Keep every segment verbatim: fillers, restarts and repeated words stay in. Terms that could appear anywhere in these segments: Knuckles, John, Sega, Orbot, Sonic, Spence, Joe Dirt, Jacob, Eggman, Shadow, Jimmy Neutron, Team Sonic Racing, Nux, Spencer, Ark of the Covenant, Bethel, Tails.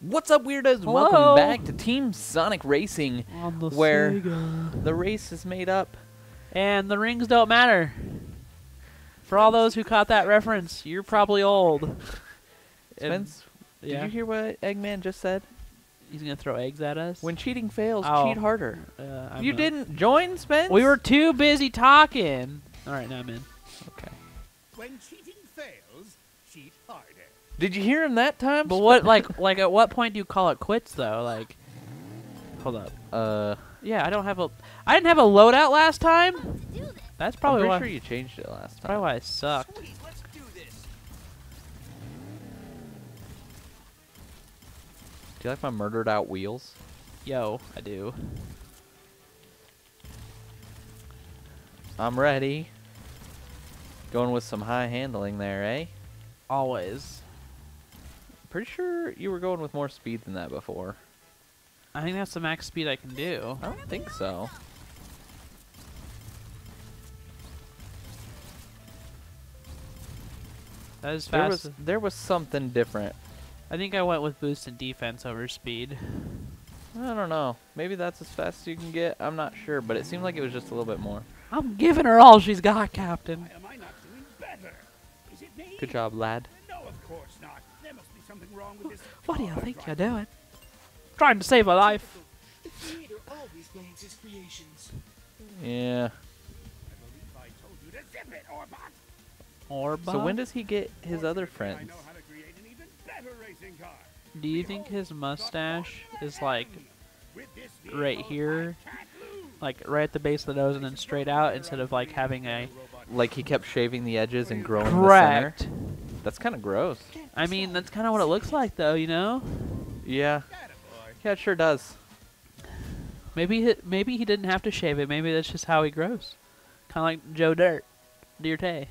What's up, weirdos? Hello. Welcome back to Team Sonic Racing, the where Sega. the race is made up. And the rings don't matter. For all those who caught that reference, you're probably old. Spence, yeah. Did you hear what Eggman just said? He's going to throw eggs at us? When cheating fails, oh. cheat harder. Uh, you not. didn't join, Spence? We were too busy talking. All right, now I'm in. Okay. When cheating fails, cheat harder. Did you hear him that time? But what, like, like at what point do you call it quits, though? Like, hold up. Uh, yeah, I don't have a, I didn't have a loadout last time. That's probably I'm why. I'm sure you changed it last time. Probably why I sucked. Sweet, let's do this. Do you like my murdered out wheels? Yo, I do. I'm ready. Going with some high handling there, eh? Always. Pretty sure you were going with more speed than that before. I think that's the max speed I can do. I don't think so. That is fast. There was, there was something different. I think I went with boost and defense over speed. I don't know. Maybe that's as fast as you can get. I'm not sure, but it seemed like it was just a little bit more. I'm giving her all she's got, Captain. Why am I not doing better? Is it me? Good job, lad. No, of course not. There must be something wrong with this. What do you think you're doing? Trying to save a life. The creator always blames his creations. Yeah. I believe I told you to zip it, Orbot. Orbot? So when does he get his other friends? I know how to create an even better racing car. Do you think his mustache is like right here? Like right at the base of the nose and then straight out instead of like having a... Like he kept shaving the edges and growing Correct. the center? That's kind of gross. I mean, that's kind of what it looks like though, you know? Yeah. Yeah, it sure does. Maybe he, maybe he didn't have to shave it. Maybe that's just how he grows. Kind of like Joe Dirt. Dirtay.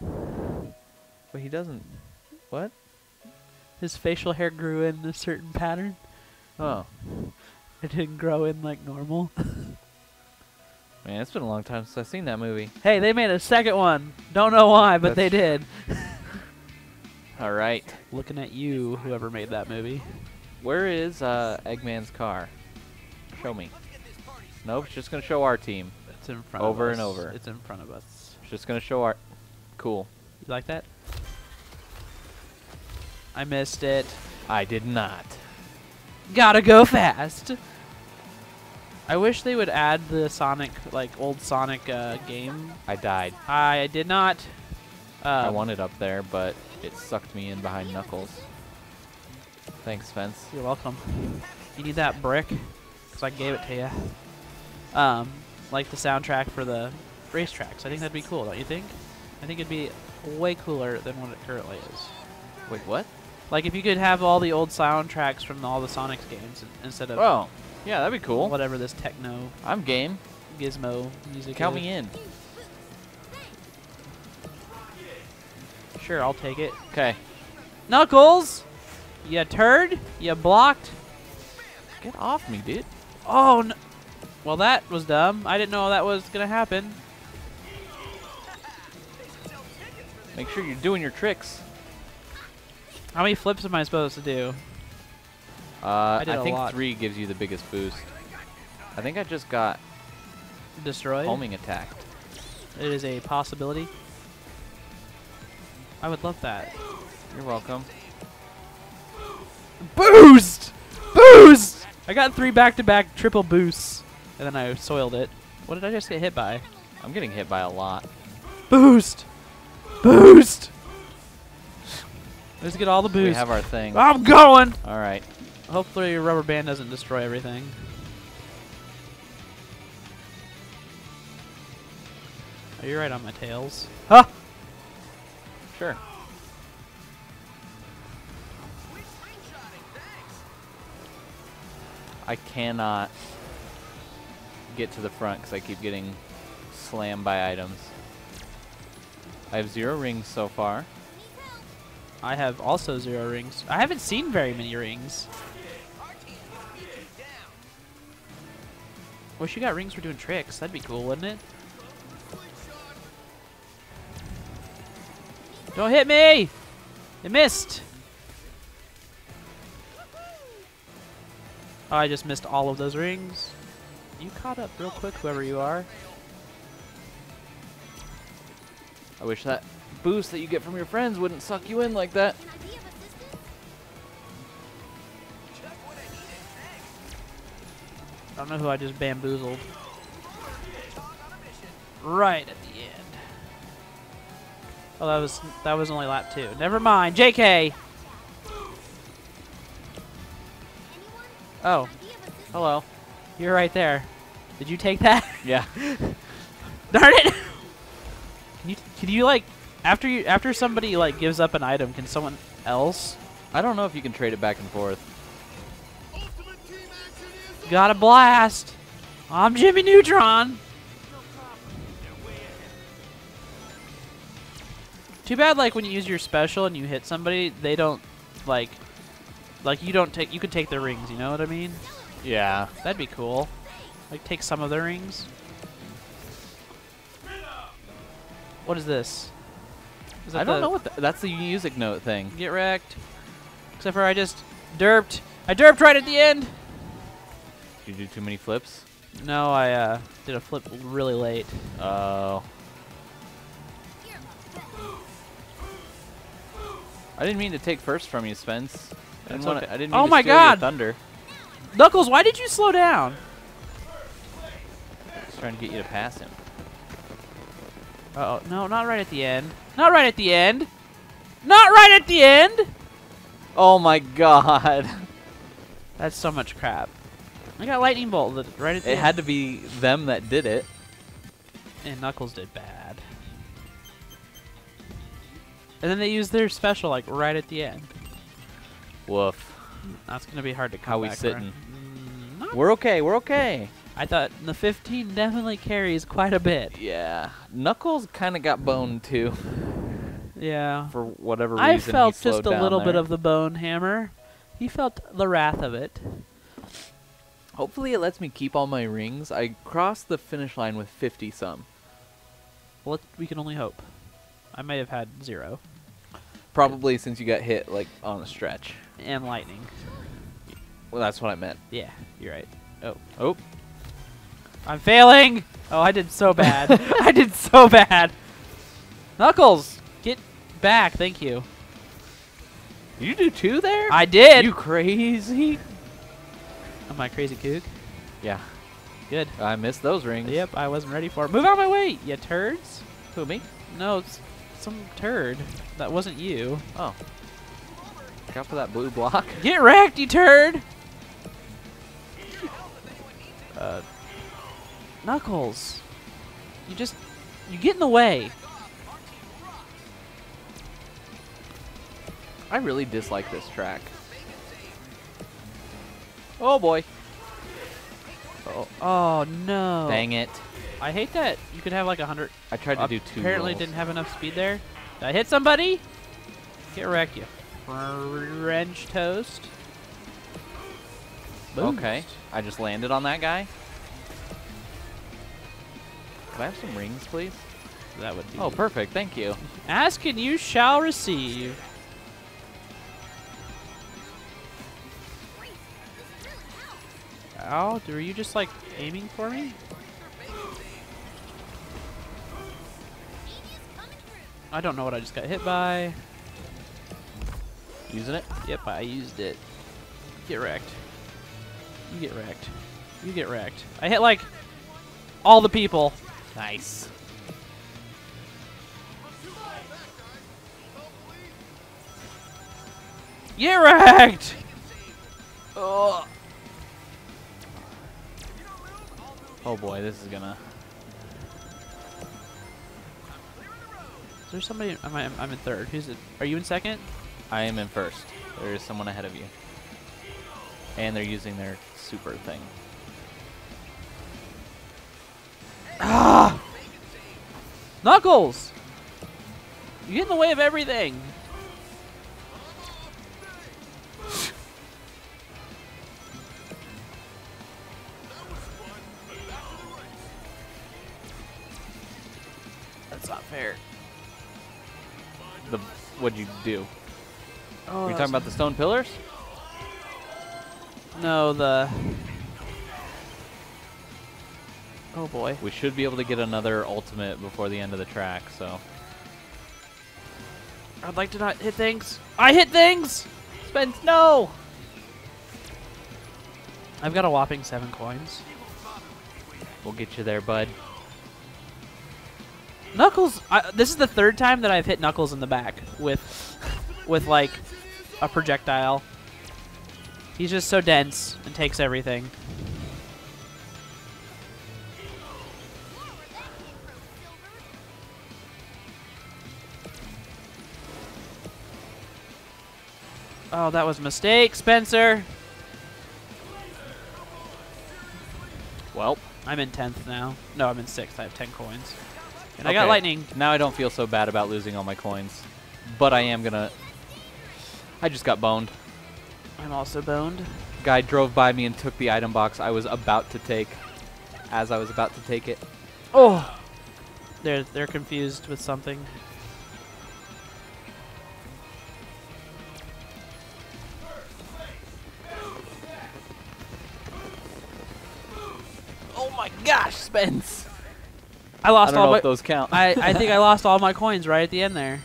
But he doesn't... What? His facial hair grew in a certain pattern. Oh. It didn't grow in like normal. Man, it's been a long time since I've seen that movie. Hey, they made a second one. Don't know why, but That's they did. All right. Looking at you, whoever made that movie. Where is uh, Eggman's car? Show me. Nope, it's just going to show our team. It's in front over of us. Over and over. It's in front of us. It's just going to show our... Cool. You like that? I missed it. I did not. Gotta go fast. I wish they would add the Sonic, like old Sonic uh, game. I died. I did not. Um, I wanted up there, but it sucked me in behind Knuckles. Thanks, Spence. You're welcome. You need that brick? Because I gave it to you. Um, like the soundtrack for the racetracks. I think that'd be cool, don't you think? I think it'd be way cooler than what it currently is. Wait, what? Like if you could have all the old soundtracks from all the Sonic games instead of... Oh. Yeah, that'd be cool. Whatever this techno... I'm game. Gizmo music Count is. me in. Sure, I'll take it. Okay. Knuckles! You turd. You blocked. Get off me, dude. Oh, no. Well, that was dumb. I didn't know that was going to happen. Make sure you're doing your tricks. How many flips am I supposed to do? Uh, I, I think lot. three gives you the biggest boost. I think I just got destroyed. Homing attacked. It is a possibility. I would love that. You're welcome. Boost! Boost! I got three back-to-back triple boosts, and then I soiled it. What did I just get hit by? I'm getting hit by a lot. Boost! Boost! Let's get all the boost. We have our thing. I'm going! All right. Hopefully your rubber band doesn't destroy everything. Oh, you're right on my tails. Huh? Sure. I cannot get to the front because I keep getting slammed by items. I have zero rings so far. I have also zero rings. I haven't seen very many rings. Wish you got rings for doing tricks. That'd be cool, wouldn't it? Don't hit me! It missed! I just missed all of those rings. You caught up real quick, whoever you are. I wish that boost that you get from your friends wouldn't suck you in like that. I don't know who I just bamboozled. Right at the end. Oh, that was that was only lap two. Never mind, J K. Oh, hello. You're right there. Did you take that? Yeah. Darn it! Can you can you like after you after somebody like gives up an item, can someone else? I don't know if you can trade it back and forth. Got a blast! I'm Jimmy Neutron. Too bad, like when you use your special and you hit somebody, they don't like, like you don't take. You could take their rings. You know what I mean? Yeah. That'd be cool. Like take some of their rings. What is this? Is I don't know what the, that's the music note thing. Get wrecked. Except for I just derped. I derped right at the end. Did you do too many flips? No, I uh, did a flip really late. Oh. I didn't mean to take first from you, Spence. I didn't, wanna, okay. I didn't mean oh to my steal God. Your thunder. Knuckles, why did you slow down? I was trying to get you to pass him. Uh-oh. No, not right at the end. Not right at the end. Not right at the end! Oh, my God. That's so much crap. I got lightning bolt right at the end. It had to be them that did it. And Knuckles did bad. And then they used their special, like, right at the end. Woof. That's going to be hard to come How back we sitting? Mm, we're okay. We're okay. I thought the fifteen definitely carries quite a bit. Yeah. Knuckles kind of got boned, too. Yeah. For whatever reason, I felt he just a little there. bit of the bone hammer. He felt the wrath of it. Hopefully it lets me keep all my rings. I crossed the finish line with fifty some. Well, we can only hope. I may have had zero. Probably since you got hit like on a stretch. And lightning. Well, that's what I meant. Yeah, you're right. Oh. Oh. I'm failing! Oh, I did so bad. I did so bad. Knuckles, get back. Thank you. Did you do two there? I did. You crazy? Am I crazy kook? Yeah. Good. I missed those rings. Yep, I wasn't ready for it. Move out of my way, you turds. Who, me? No, it's some turd. That wasn't you. Oh. Look out for that blue block. Get wrecked, you turd! Uh, Knuckles. You just... You get in the way. I really dislike this track. Oh, boy. Oh, oh no. Dang it. I hate that you could have like a hundred. I tried to do two. Apparently didn't have enough speed there. Did I hit somebody? Get wrecked, you French toast. Boost. Okay, I just landed on that guy. Could I have some rings, please? That would be. Oh, perfect. Thank you. Ask and you shall receive. Ow! Were you just like aiming for me? I don't know what I just got hit by. Using it? Yep, I used it. Get wrecked. You get wrecked. You get wrecked. I hit like all the people. Nice. Get wrecked! Oh. Oh boy, this is gonna. There's somebody. I'm, I'm, I'm in third. Who's it? Are you in second? I am in first. There is someone ahead of you. And they're using their super thing. Ah! Knuckles! You get in the way of everything. That's not fair. The, what'd you do? Oh, you're talking about the stone pillars? No, the... Oh boy. We should be able to get another ultimate before the end of the track, so... I'd like to not hit things. I hit things! Spence, no! I've got a whopping seven coins. We'll get you there, bud. Knuckles, I, this is the third time that I've hit Knuckles in the back with, with like, a projectile. He's just so dense and takes everything. Oh, that was a mistake, Spencer. Well, I'm in tenth now. No, I'm in sixth. I have ten coins. And okay. I got lightning. Now I don't feel so bad about losing all my coins. But I am going to... I just got boned. I'm also boned. Guy drove by me and took the item box I was about to take as I was about to take it. Oh! They're, they're confused with something. Gosh, Spence! I lost I don't all know my if those count. I, I think I lost all my coins right at the end there.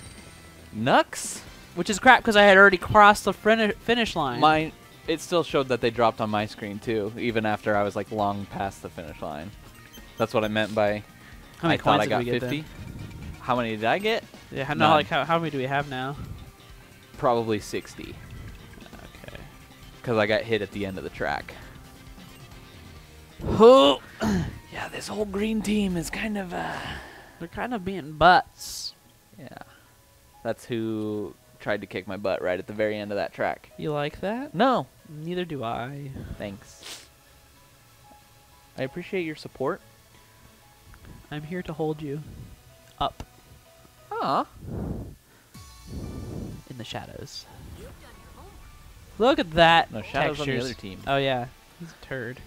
Nux? Which is crap because I had already crossed the finish line. Mine, it still showed that they dropped on my screen too, even after I was like long past the finish line. That's what I meant by how many I coins thought I got fifty. Then? How many did I get? Yeah, how, no, like how, how many do we have now? Probably sixty. Okay. Because I got hit at the end of the track. Oh. Yeah, this whole green team is kind of, uh... they're kind of being butts. Yeah. That's who tried to kick my butt right at the very end of that track. You like that? No. Neither do I. Thanks. I appreciate your support. I'm here to hold you up. Aw. In the shadows. Look at that. No, Shadow's on the other team. Oh, yeah. He's a turd.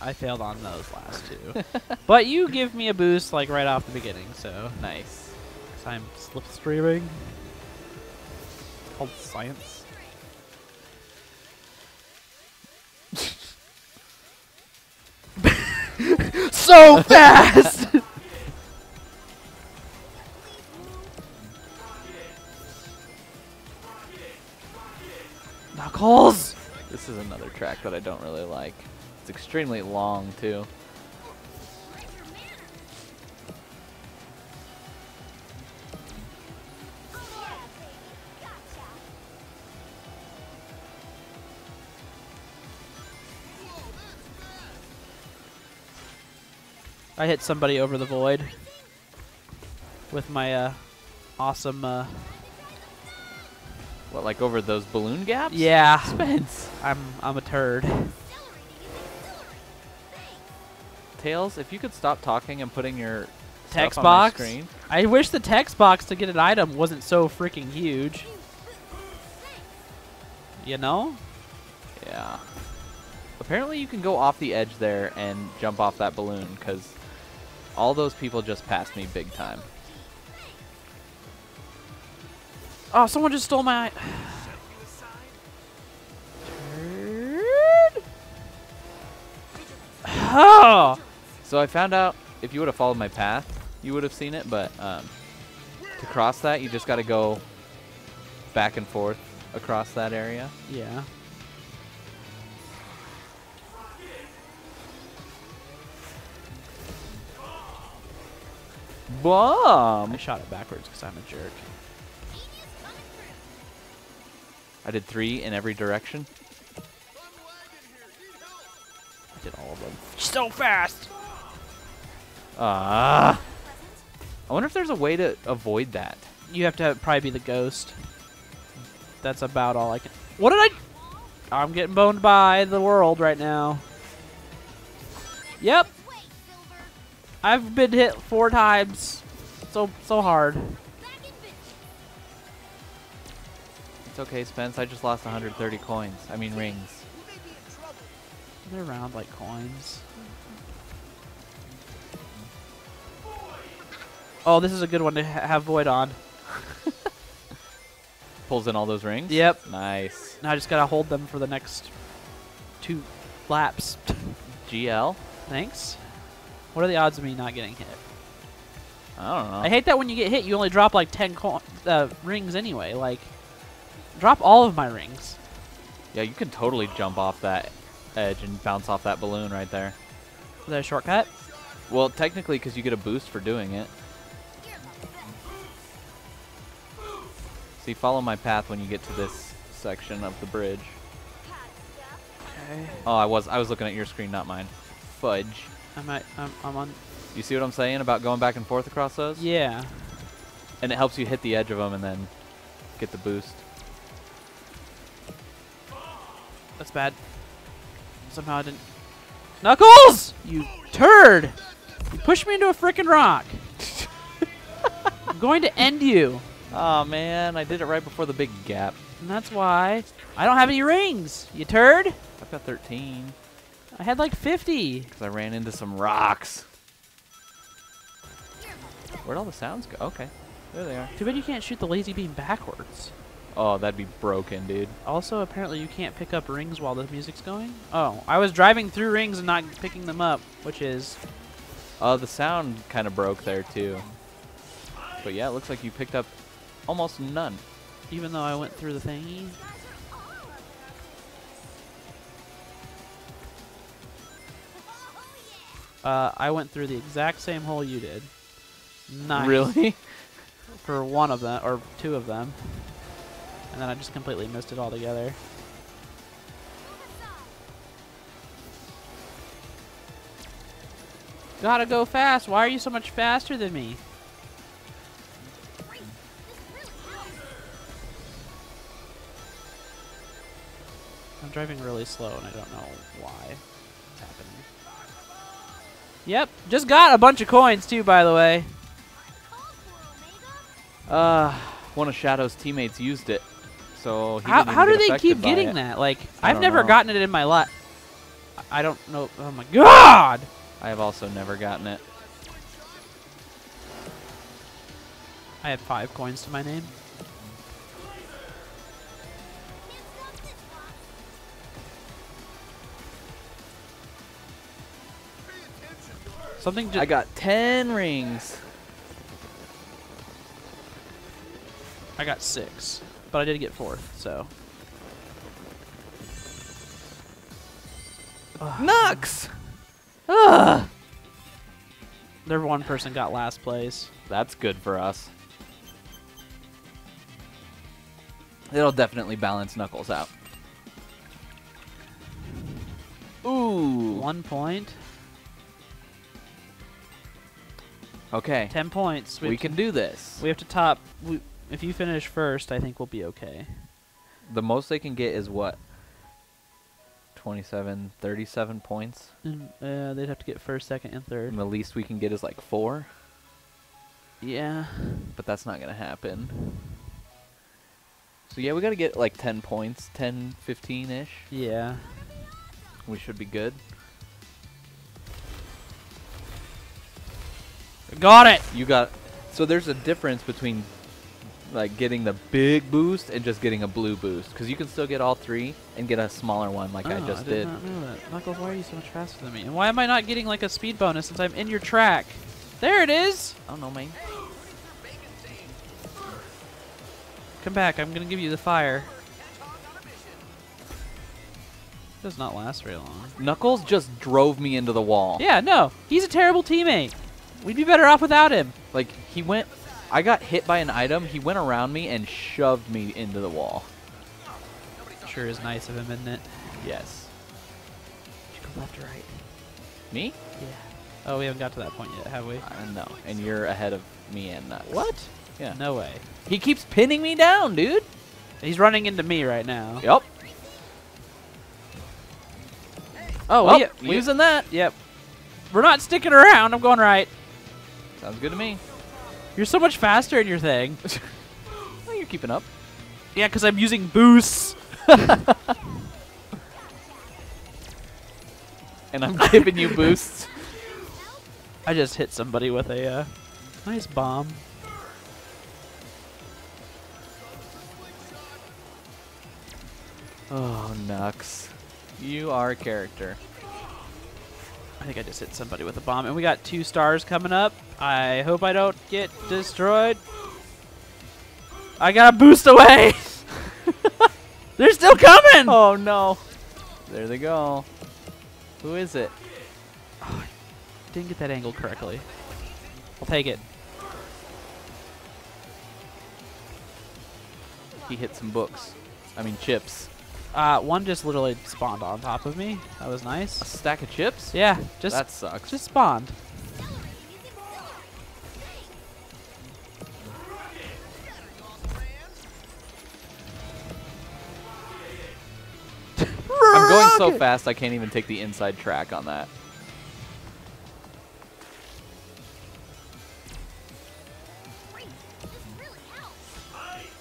I failed on those last two. But you give me a boost like right off the beginning, so nice. Because I'm slipstreaming. It's called science. So fast! Knuckles! This is another track that I don't really like. Extremely long too. I hit somebody over the void with my uh, awesome. Uh, what, like over those balloon gaps? Yeah, Spence. I'm I'm a turd. Tails, if you could stop talking and putting your text stuff on box. My screen. I wish the text box to get an item wasn't so freaking huge. You know? Yeah. Apparently you can go off the edge there and jump off that balloon because all those people just passed me big time. Oh, someone just stole my... Oh! So I found out if you would have followed my path, you would have seen it, but um, to cross that, you just got to go back and forth across that area. Yeah. Bomb! I shot it backwards because I'm a jerk. I did three in every direction. I did all of them. So fast! Ah! Uh, I wonder if there's a way to avoid that. You have to have, probably be the ghost. That's about all I can... What did I... I'm getting boned by the world right now. Yep. I've been hit four times. So, so hard. It's okay, Spence. I just lost one hundred thirty coins. I mean rings. They're round like coins. Oh, this is a good one to ha have void on. pulls in all those rings? Yep. Nice. Now I just got to hold them for the next two laps. G L. Thanks. What are the odds of me not getting hit? I don't know. I hate that when you get hit, you only drop like ten co uh, rings anyway. Like, drop all of my rings. Yeah, you can totally jump off that edge and bounce off that balloon right there. Is that a shortcut? Well, technically, because you get a boost for doing it. See, follow my path when you get to this section of the bridge. Okay. Oh, I was I was looking at your screen, not mine. Fudge. I'm at, I'm I'm on. You see what I'm saying about going back and forth across those? Yeah. And it helps you hit the edge of them and then get the boost. That's bad. Somehow I didn't. Knuckles! You turd! You pushed me into a frickin' rock. I'm going to end you. Oh man, I did it right before the big gap. And that's why I don't have any rings, you turd. I've got thirteen. I had like fifty. Because I ran into some rocks. Where'd all the sounds go? Okay, there they are. Too bad you can't shoot the lazy beam backwards. Oh, that'd be broken, dude. Also, apparently you can't pick up rings while the music's going. Oh, I was driving through rings and not picking them up, which is... Oh, uh, the sound kind of broke there, too. But yeah, it looks like you picked up almost none. Even though I went through the thingy. Uh, I went through the exact same hole you did. Nice. Really? For one of them, or two of them. And then I just completely missed it all together. Gotta go fast. Why are you so much faster than me? I'm driving really slow and I don't know why it's happening. Yep, just got a bunch of coins too, by the way. Uh, one of Shadow's teammates used it, so he how, didn't how do they keep getting it. That? Like, I I've never know. gotten it in my life. I don't know. Oh my god! I have also never gotten it. I have five coins to my name. Something. I got ten rings. I got six, but I did get fourth, so. Ugh. Nux! Ugh! Their one person got last place. That's good for us. It'll definitely balance Knuckles out. Ooh! One point. Okay. Ten points. We, we can do this. We have to top... We If you finish first, I think we'll be okay. The most they can get is what? twenty-seven, thirty-seven points? And, uh, they'd have to get first, second, and third. And the least we can get is like four? Yeah. But that's not going to happen. So yeah, we got to get like ten points, ten, fifteen-ish. Yeah. We should be good. Got it! You got... So there's a difference between... like getting the big boost and just getting a blue boost, because you can still get all three and get a smaller one like oh, I just I did. did. Not know that. Knuckles, why are you so much faster than me? And why am I not getting like a speed bonus since I'm in your track? There it is! I don't know, man. Come back, I'm gonna give you the fire. It does not last very long. Knuckles just drove me into the wall. Yeah, no, he's a terrible teammate. We'd be better off without him. Like, he went... I got hit by an item, he went around me and shoved me into the wall. Sure is nice of him, isn't it? Yes. Did you go left or right? Me? Yeah. Oh, we haven't got to that point yet, have we? Uh, no, and you're ahead of me and Nuts. What? Yeah. No way. He keeps pinning me down, dude. He's running into me right now. Yep. Oh, well, yep. We using that. Yep. We're not sticking around, I'm going right. Sounds good to me. You're so much faster in your thing. Well, you're keeping up. Yeah, because I'm using boosts. And I'm giving you boosts. I just hit somebody with a uh, nice bomb. Oh, Nux. You are a character. I think I just hit somebody with a bomb. And we got two stars coming up. I hope I don't get destroyed. I got a boost away. They're still coming. Oh, no. There they go. Who is it? Oh, I didn't get that angle correctly. I'll take it. He hit some books. I mean, chips. Uh, one just literally spawned on top of me. That was nice. A stack of chips? Yeah. Just, that sucks. Just spawned. I'm going so fast I can't even take the inside track on that.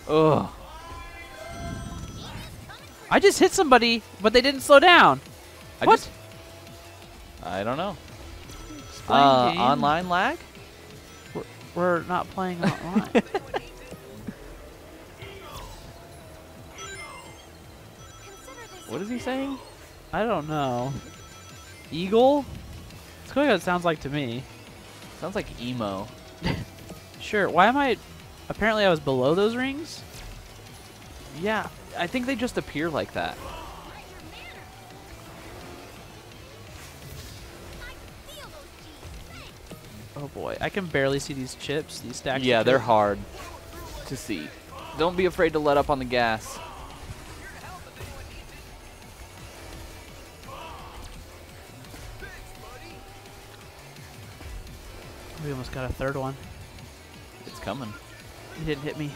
Ugh. I just hit somebody, but they didn't slow down. I what? Just, I don't know. Uh, online lag? We're, we're not playing online. What is he saying? I don't know. Eagle? That's kind of what it sounds like to me. Sounds like emo. Sure. Why am I... Apparently I was below those rings? Yeah. I think they just appear like that. Oh boy, I can barely see these chips, these stacks. Yeah, they're hard to see. Don't be afraid to let up on the gas. We almost got a third one. It's coming. It didn't hit me.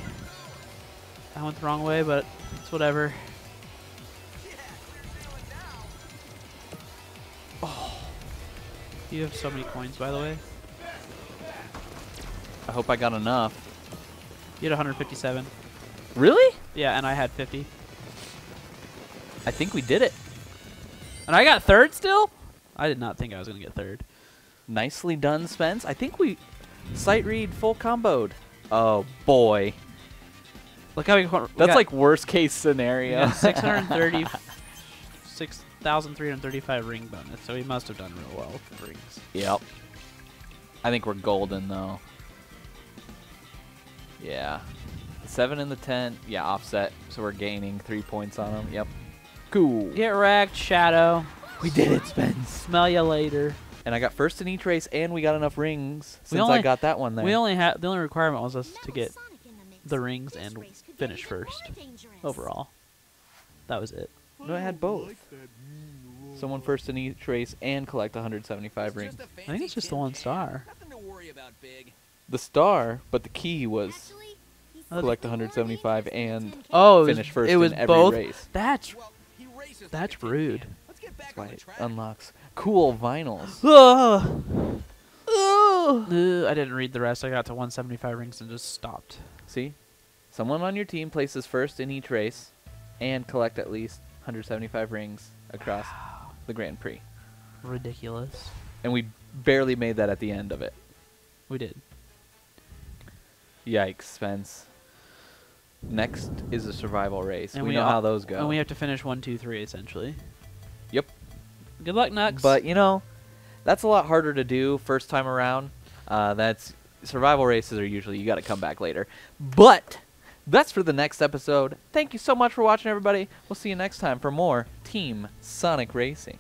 I went the wrong way, but it's whatever. Oh. You have so many coins, by the way. I hope I got enough. You had one hundred fifty-seven. Really? Yeah, and I had fifty. I think we did it. And I got third still? I did not think I was going to get third. Nicely done, Spence. I think we sight read full comboed. Oh, boy. Look how we That's got, like worst case scenario. six hundred thirty, six thousand three hundred thirty-five ring bonus, so we must have done real well with the rings. Yep. I think we're golden, though. Yeah. Seven in the tent. Yeah, offset. So we're gaining three points on them. Yep. Cool. Get wrecked, Shadow. We did it, Spence. Smell you later. And I got first in each race, and we got enough rings since only, I got that one there. We only had the only requirement was us to get the rings and finish first overall. That was it. No, I had both. Someone first in each race and collect one hundred seventy-five rings. I think it's just the one star. The star, but the key was collect one hundred seventy-five and oh, finish first it was in every both? race. That's that's rude. That's why it unlocks cool vinyls. Ugh. Ugh. I didn't read the rest. I got to one hundred seventy-five rings and just stopped. See? Someone on your team places first in each race and collect at least one hundred seventy-five rings across wow. the Grand Prix. Ridiculous. And we barely made that at the end of it. We did. Yikes, Spence. Next is a survival race. And we, we know all, how those go. And we have to finish one, two, three, essentially. Yep. Good luck, Nux. But, you know, that's a lot harder to do first time around. Uh, that's... Survival races are usually you got to come back later. But that's for the next episode. Thank you so much for watching, everybody. We'll see you next time for more Team Sonic Racing.